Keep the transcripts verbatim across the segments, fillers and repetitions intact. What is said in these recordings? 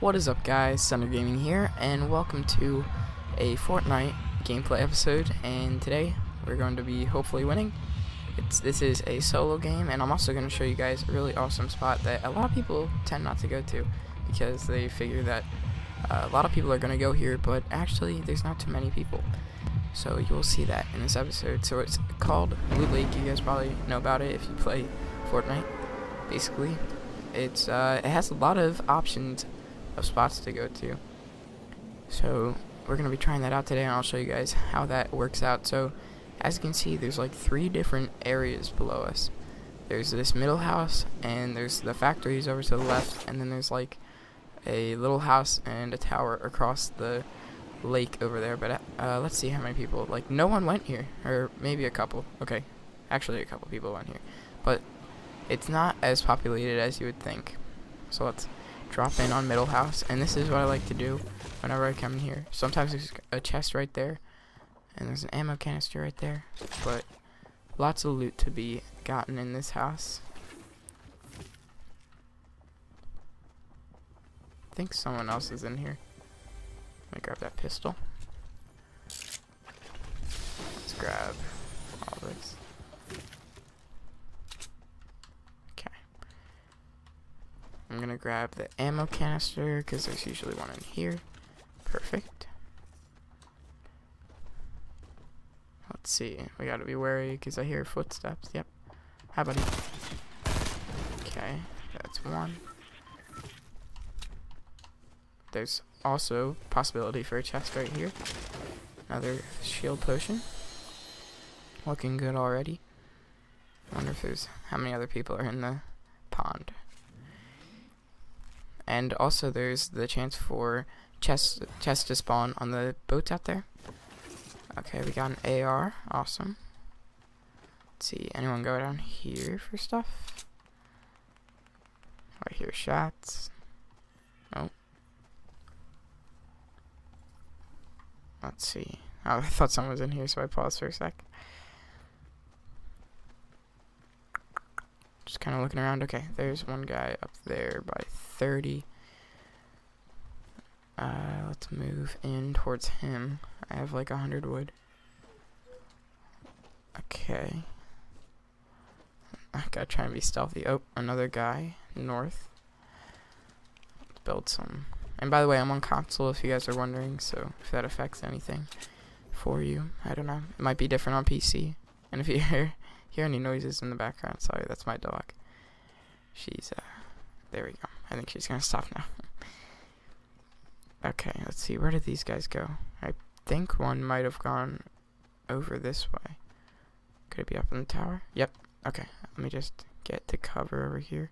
What is up, guys? Thunder Gaming here, and welcome to a Fortnite gameplay episode. And today we're going to be hopefully winning. It's this is a solo game, and I'm also going to show you guys a really awesome spot that a lot of people tend not to go to because they figure that uh, a lot of people are going to go here, but actually there's not too many people. So you'll see that in this episode. So it's called Blue Lake. You guys probably know about it if you play Fortnite. Basically, it's uh, it has a lot of options of spots to go to, so we're gonna be trying that out today, and I'll show you guys how that works out. So as you can see, there's like three different areas below us. There's this middle house, and there's the factories over to the left, and then there's like a little house and a tower across the lake over there. But uh, let's see how many people, like no one went here, or maybe a couple. Okay, actually a couple people went here, but it's not as populated as you would think. So let's drop in on middle house, and this is what I like to do whenever I come in here. Sometimes there's a chest right there, and there's an ammo canister right there, but lots of loot to be gotten in this house. I think someone else is in here. Let me grab that pistol. Let's grab all this. I'm gonna grab the ammo canister because there's usually one in here. Perfect. Let's see. We gotta be wary because I hear footsteps. Yep. Hi, buddy. Okay, that's one. There's also possibility for a chest right here. Another shield potion. Looking good already. Wonder if there's how many other people are in the pond. And also there's the chance for chests chest to spawn on the boats out there. Okay, we got an A R. Awesome. Let's see, anyone go down here for stuff? Right here, shots. Oh. Let's see. Oh, I thought someone was in here, so I paused for a sec. Just kind of looking around. Okay, there's one guy up there by thirty. Uh, let's move in towards him. I have like one hundred wood. Okay. I gotta try and be stealthy. Oh, another guy north. Let's build some. And by the way, I'm on console if you guys are wondering, so if that affects anything for you, I don't know. It might be different on P C. And if you hear Hear any noises in the background? Sorry, that's my dog. She's uh, there we go. I think she's gonna stop now. Okay, let's see. Where did these guys go? I think one might have gone over this way. Could it be up in the tower? Yep. Okay. Let me just get to cover over here,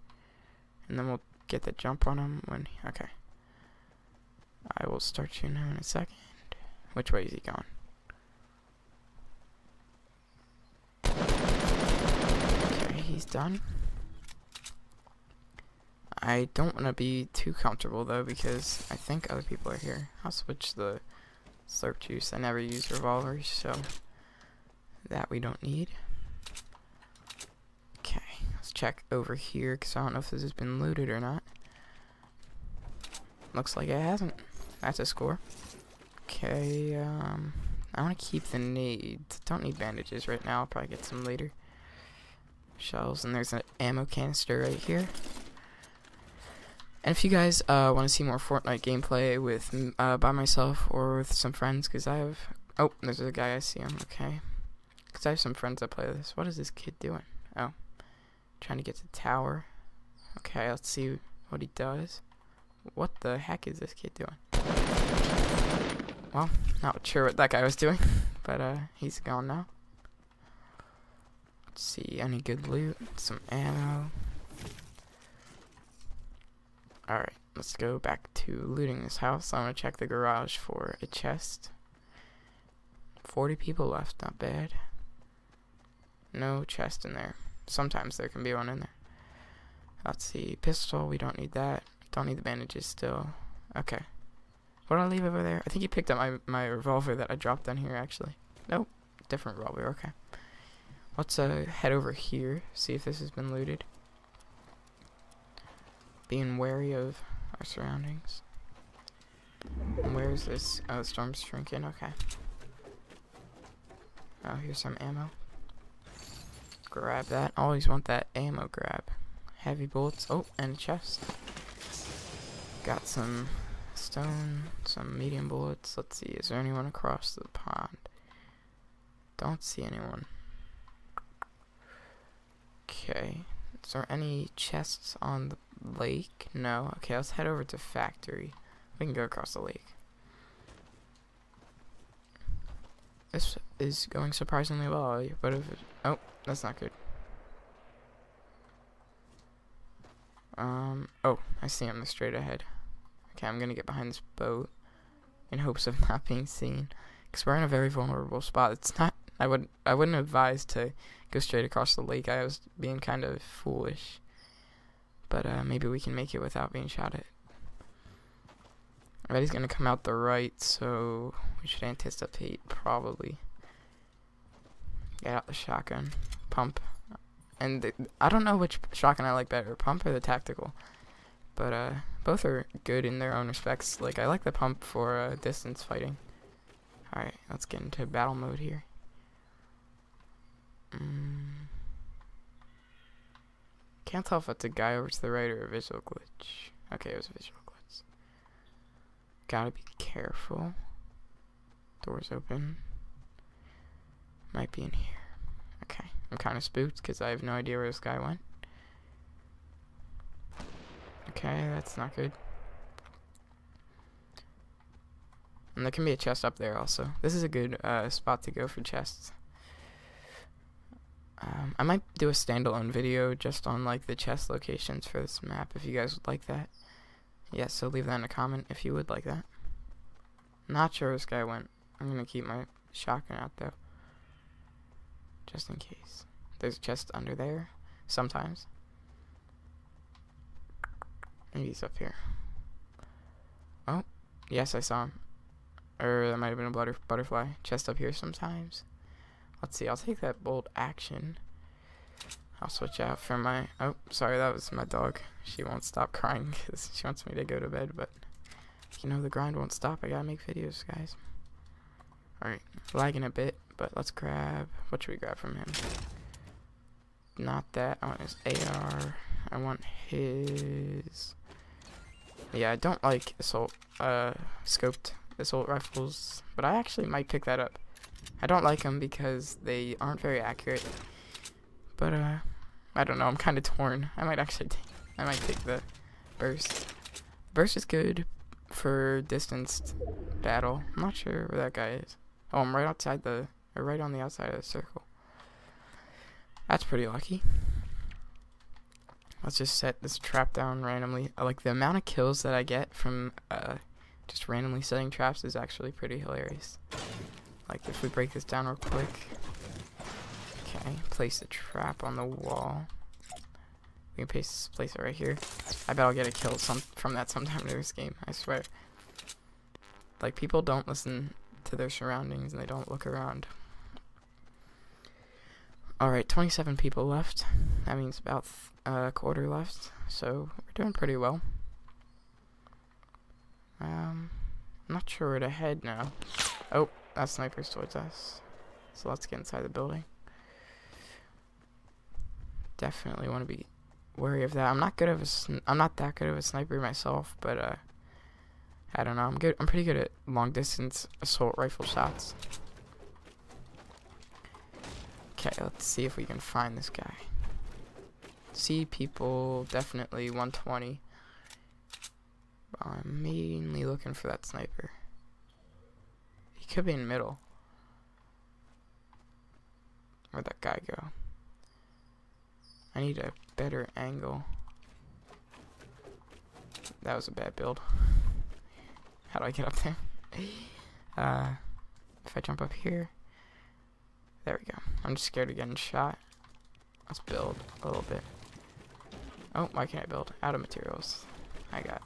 and then we'll get the jump on him when. He, okay. I will start shooting him in a second. Which way is he going? He's done. I don't want to be too comfortable though, because I think other people are here. I'll switch the slurp juice. I never use revolvers, so that we don't need. Okay, let's check over here because I don't know if this has been looted or not. Looks like it hasn't. That's a score. Okay, um, I want to keep the nades. Don't need bandages right now. I'll probably get some later. Shells, and there's an ammo canister right here. And if you guys uh, want to see more Fortnite gameplay with uh, by myself or with some friends, because I have oh there's a guy, I see him. Okay, because I have some friends that play this. What is this kid doing? Oh, trying to get to the tower. Okay, let's see what he does. What the heck is this kid doing? Well, not sure what that guy was doing, but uh, he's gone now. See any good loot, some ammo. Alright, let's go back to looting this house. I'm gonna check the garage for a chest. forty people left, not bad. No chest in there. Sometimes there can be one in there. Let's see, pistol, we don't need that. Don't need the bandages still. Okay. What did I leave over there? I think he picked up my, my revolver that I dropped down here actually. Nope, different revolver, okay. Let's uh, head over here, see if this has been looted. Being wary of our surroundings. Where's this? Oh, the storm's shrinking. Okay. Oh, here's some ammo. Grab that. Always want that ammo grab. Heavy bullets. Oh, and a chest. Got some stone, some medium bullets. Let's see. Is there anyone across the pond? Don't see anyone. Okay. Is there any chests on the lake? No. Okay, let's head over to factory. We can go across the lake. This is going surprisingly well. But if it, oh, that's not good. Um. Oh, I see him straight ahead. Okay, I'm gonna get behind this boat in hopes of not being seen, because we're in a very vulnerable spot. It's not. I would. I wouldn't advise to go straight across the lake. I was being kind of foolish. But uh, maybe we can make it without being shot at. I bet he's gonna come out the right, so we should anticipate probably. Get out the shotgun, pump, and the, I don't know which shotgun I like better, pump or the tactical, but uh, both are good in their own respects. Like I like the pump for uh, distance fighting. All right, let's get into battle mode here. Mm. Can't tell if it's a guy over to the right or a visual glitch. Okay, it was a visual. Gotta be careful. Doors open. Might be in here. Okay, I'm kind of spooked because I have no idea where this guy went. Okay, that's not good. And there can be a chest up there also. This is a good uh, spot to go for chests. Um, I might do a standalone video just on like the chest locations for this map if you guys would like that. Yeah, so leave that in a comment if you would like that. Not sure where this guy went. I'm gonna keep my shotgun out though, just in case. There's a chest under there sometimes. Maybe he's up here. Oh, yes, I saw him. Or that might have been a butter butterfly. Chest up here sometimes. Let's see. I'll take that bold action. I'll switch out for my... Oh, sorry, that was my dog. She won't stop crying because she wants me to go to bed, but... You know, the grind won't stop. I gotta make videos, guys. Alright, lagging a bit, but let's grab... What should we grab from him? Not that. I want his A R. I want his... Yeah, I don't like assault... Uh, scoped assault rifles, but I actually might pick that up. I don't like them because they aren't very accurate. But uh, I don't know. I'm kind of torn. I might actually, take, I might take the burst. Burst is good for distanced battle. I'm not sure where that guy is. Oh, I'm right outside the, or right on the outside of the circle. That's pretty lucky. Let's just set this trap down randomly. I like the amount of kills that I get from uh, just randomly setting traps is actually pretty hilarious. Like if we break this down real quick. Place the trap on the wall. We can place, place it right here. I bet I'll get a kill some, from that sometime in this game, I swear. Like, people don't listen to their surroundings and they don't look around. Alright, twenty-seven people left. That means about a uh, quarter left. So, we're doing pretty well. Um, I'm not sure where to head now. Oh, that sniper's towards us. So, let's get inside the building. Definitely want to be wary of that. I'm not good of a sn I'm not that good of a sniper myself, but uh, I don't know. I'm good. I'm pretty good at long distance assault rifle shots. Okay, let's see if we can find this guy. See people, definitely one twenty. I'm mainly looking for that sniper. He could be in the middle. Where'd that guy go? I need a better angle. That was a bad build. How do I get up there? Uh, if I jump up here. There we go. I'm just scared of getting shot. Let's build a little bit. Oh, why can't I build? Out of materials. I got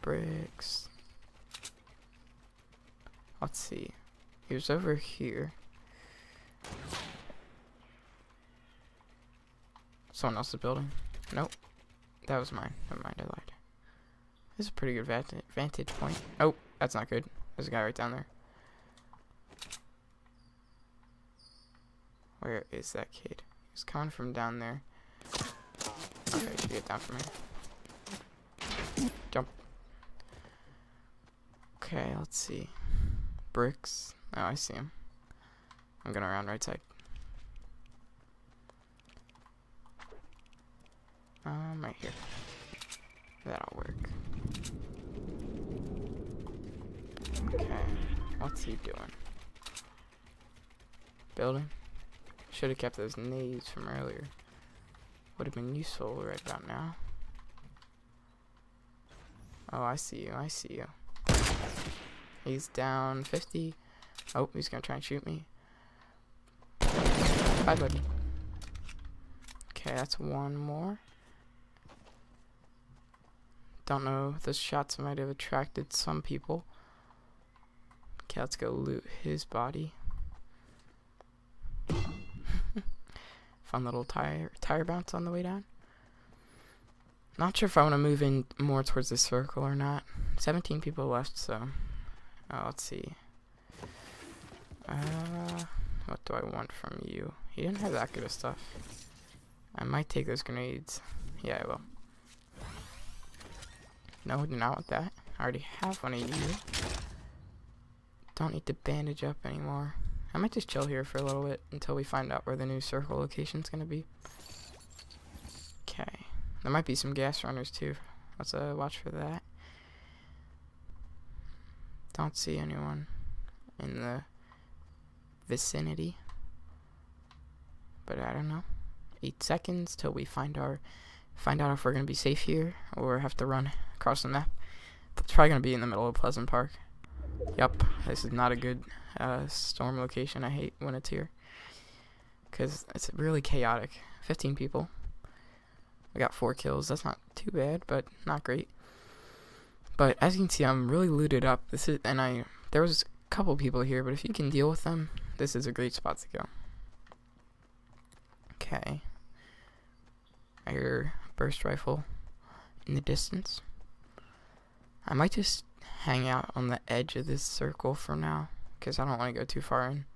bricks. Let's see. He was over here. Someone else's building. Nope. That was mine. Never mind, I lied. This is a pretty good vantage point. Oh, that's not good. There's a guy right down there. Where is that kid? He's coming from down there. Okay, you should get down from here. Jump. Okay, let's see. Bricks. Oh, I see him. I'm going around right side. Um, right here. That'll work. Okay, what's he doing? Building? Should have kept those nades from earlier. Would have been useful right about now. Oh, I see you, I see you. He's down fifty. Oh, he's gonna try and shoot me. Bye, buddy. Okay, that's one more. Don't know, those shots might have attracted some people. Okay, let's go loot his body. Fun little tire tire bounce on the way down. Not sure if I want to move in more towards the circle or not. seventeen people left, so uh, let's see. Uh, what do I want from you? He didn't have that good of stuff. I might take those grenades. Yeah, I will. No, I do not want that. I already have one of you. Don't need to bandage up anymore. I might just chill here for a little bit until we find out where the new circle location's gonna be. Okay. There might be some gas runners too. Let's uh, watch for that. Don't see anyone in the vicinity. But I don't know. Eight seconds till we find our find out if we're gonna be safe here or have to run across the map. It's probably gonna be in the middle of Pleasant Park. Yup, this is not a good uh, storm location. I hate when it's here because it's really chaotic. fifteen people. I got four kills. That's not too bad, but not great. But as you can see, I'm really looted up. This is, and I there was a couple people here, but if you can deal with them, this is a great spot to go. Okay. I hear a burst rifle in the distance. I might just hang out on the edge of this circle for now, because I don't want to go too far in.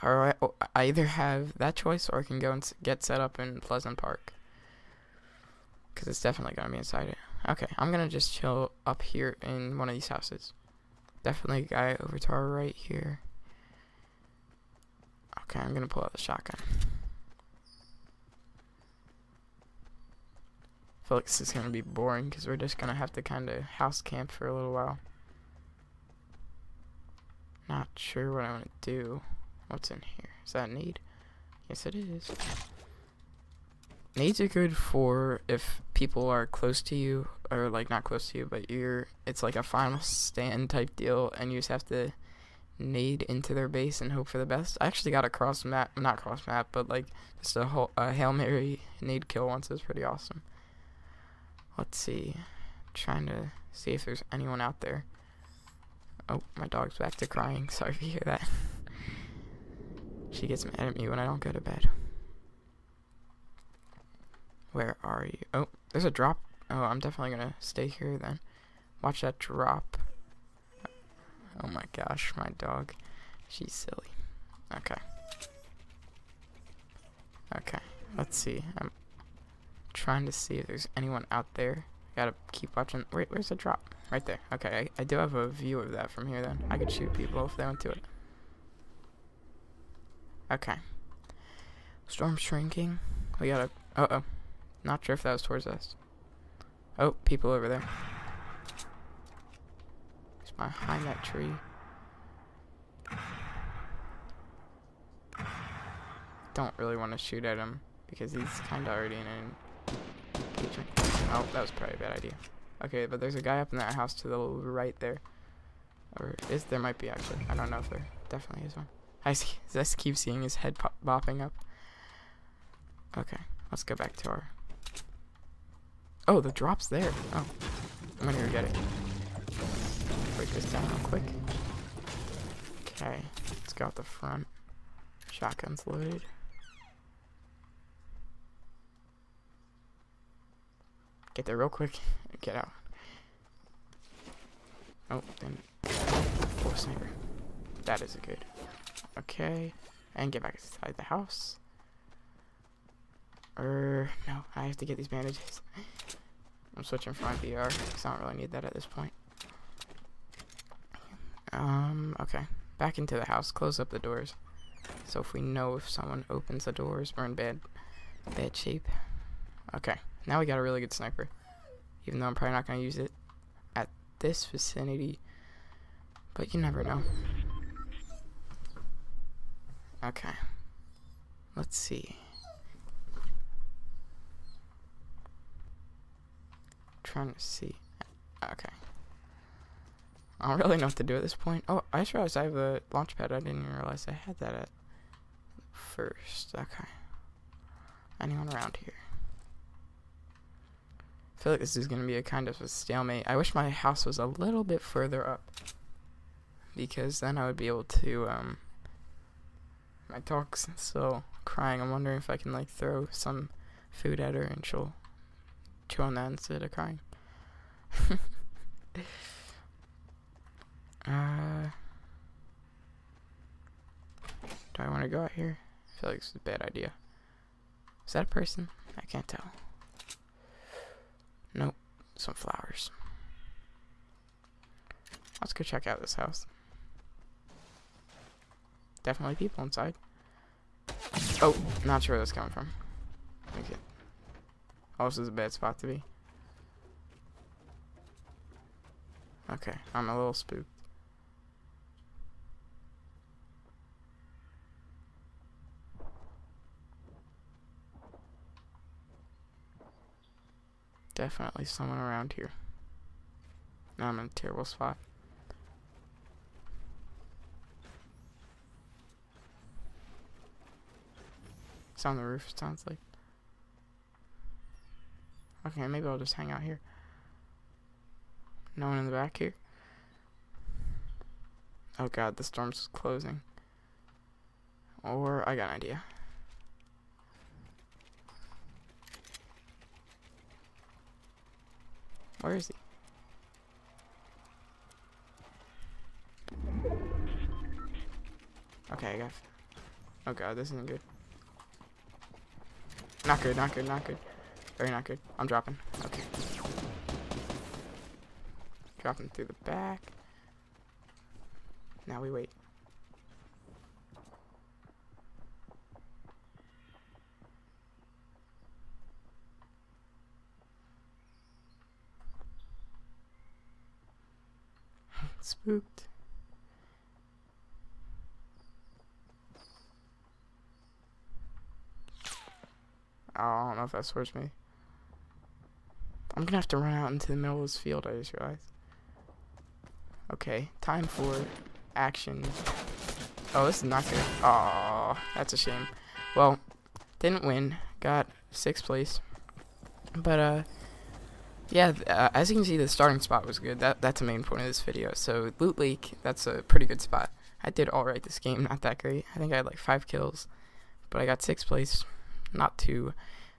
Or I, I either have that choice, or I can go and get set up in Pleasant Park, because it's definitely going to be inside it. Okay, I'm going to just chill up here in one of these houses. Definitely a guy over to our right here. Okay, I'm going to pull out the shotgun. I feel like this is going to be boring, because we're just going to have to kind of house camp for a little while. Not sure what I want to do. What's in here? Is that a nade? Yes, it is. Nades are good for if people are close to you, or like not close to you, but you're, it's like a final stand type deal, and you just have to nade into their base and hope for the best. I actually got a cross map, not cross map, but like just a, whole, a Hail Mary nade kill once. It was pretty awesome. Let's see. Trying to see if there's anyone out there. Oh, my dog's back to crying. Sorry if you hear that. She gets mad at me when I don't go to bed. Where are you? Oh, there's a drop. Oh, I'm definitely going to stay here then. Watch that drop. Oh my gosh, my dog. She's silly. Okay. Okay, let's see. I'm trying to see if there's anyone out there. Gotta keep watching. Wait, where's the drop? Right there. Okay, I, I do have a view of that from here then. I could shoot people if they went to it. Okay. Storm shrinking. We gotta... Uh-oh. Not sure if that was towards us. Oh, people over there. It's behind that tree. Don't really want to shoot at him, because he's kind of already in an engagement. Oh, that was probably a bad idea. Okay, but there's a guy up in that house to the right there. Or is there might be, actually. I don't know if there definitely is one. I, see, I just keep seeing his head pop bopping up. Okay, let's go back to our... Oh, the drop's there. Oh, I'm gonna go get it. Break this down real quick. Okay, let's go out the front. Shotgun's loaded. Get there real quick and get out. Oh, damn it. Oh, sniper. That isn't good. Okay. And get back inside the house. Er, no. I have to get these bandages. I'm switching from my V R because I don't really need that at this point. Um, okay. Back into the house. Close up the doors. So if we know if someone opens the doors, we're in bad, bad shape. Okay. Now we got a really good sniper. Even though I'm probably not going to use it at this vicinity. But you never know. Okay. Let's see. Trying to see. Okay. I don't really know what to do at this point. Oh, I just realized I have a launch pad. I didn't even realize I had that at first. Okay. Anyone around here? I feel like this is going to be a kind of a stalemate. I wish my house was a little bit further up. Because then I would be able to, um... my dog's still crying. I'm wondering if I can, like, throw some food at her and she'll chew on that instead of crying. Uh, do I want to go out here? I feel like this is a bad idea. Is that a person? I can't tell. Nope. Some flowers. Let's go check out this house. Definitely people inside. Oh, not sure where that's coming from. Okay. Oh, this is a bad spot to be. Okay, I'm a little spooked. Definitely someone around here. Now I'm in a terrible spot. It's on the roof, it sounds like. Okay, maybe I'll just hang out here. No one in the back here. Oh god, the storm's closing. Or I got an idea. Where is he? Okay, I got. Oh god, this isn't good. Not good, not good, not good. Very not good. I'm dropping. Okay. Dropping through the back. Now we wait. Spooked. Oh, I don't know if that scares me. I'm gonna have to run out into the middle of this field, I just realized. Okay, time for action. Oh, this is not good. Aw, that's a shame. Well, didn't win. Got sixth place. But, uh, yeah, uh, as you can see, the starting spot was good. That That's the main point of this video. So, Loot Lake, that's a pretty good spot. I did alright this game, not that great. I think I had, like, five kills. But I got sixth place. Not too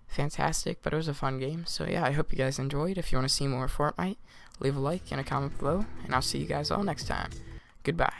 fantastic, but it was a fun game. So, yeah, I hope you guys enjoyed. If you want to see more Fortnite, leave a like and a comment below, and I'll see you guys all next time. Goodbye.